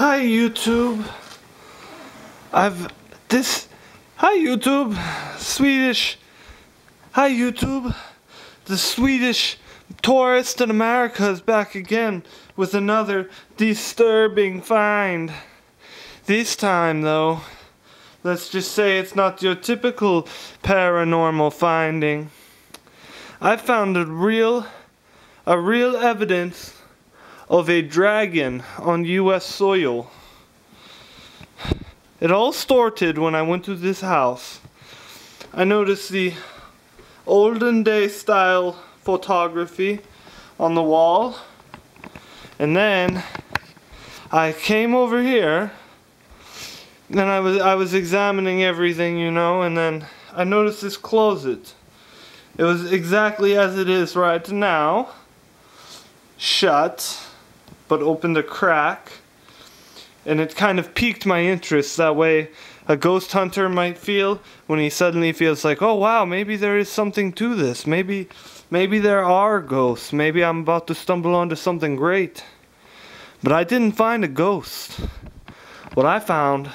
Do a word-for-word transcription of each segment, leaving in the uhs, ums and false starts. Hi YouTube. I've this Hi YouTube Swedish Hi YouTube the Swedish tourist in America is back again with another disturbing find. This time though, let's just say it's not your typical paranormal finding. I found a real a real evidence of a dragon on U S soil. It all started when I went to this house. I noticed the olden day style photography on the wall, and then I came over here and I was I was examining everything, you know, and then I noticed this closet. It was exactly as it is right now, shut, but opened a crack, and it kind of piqued my interest. That way a ghost hunter might feel when he suddenly feels like, oh wow, maybe there is something to this, maybe maybe there are ghosts, maybe I'm about to stumble onto something great. But I didn't find a ghost. What I found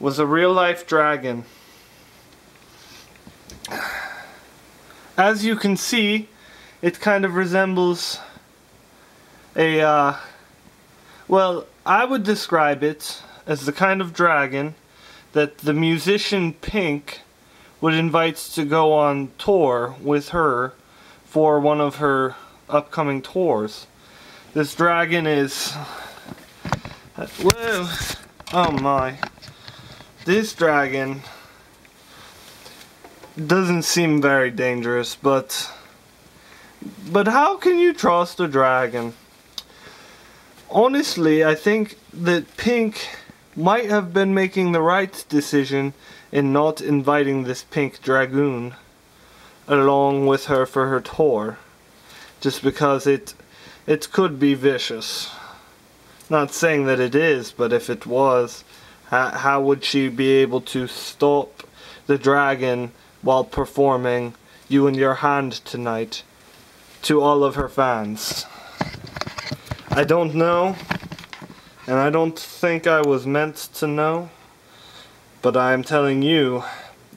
was a real life dragon. As you can see, it kind of resembles A, uh, well, I would describe it as the kind of dragon that the musician Pink would invite to go on tour with her for one of her upcoming tours. This dragon is, whoa, oh my, this dragon doesn't seem very dangerous, but, but how can you trust a dragon? Honestly, I think that Pink might have been making the right decision in not inviting this pink dragoon along with her for her tour, just because it it could be vicious. Not saying that it is, but if it was, how, how would she be able to stop the dragon while performing You and Your Hand tonight to all of her fans? I don't know, and I don't think I was meant to know, but I'm telling you,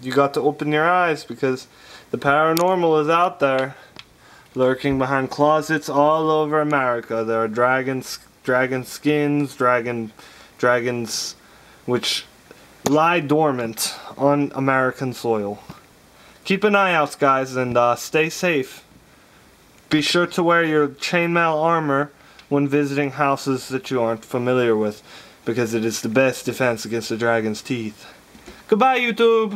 you got to open your eyes, because the paranormal is out there, lurking behind closets all over America. There are dragons, dragon skins, dragon, dragons which lie dormant on American soil. Keep an eye out, guys, and uh, stay safe. Be sure to wear your chainmail armor when visiting houses that you aren't familiar with, because it is the best defense against the dragon's teeth. Goodbye, YouTube!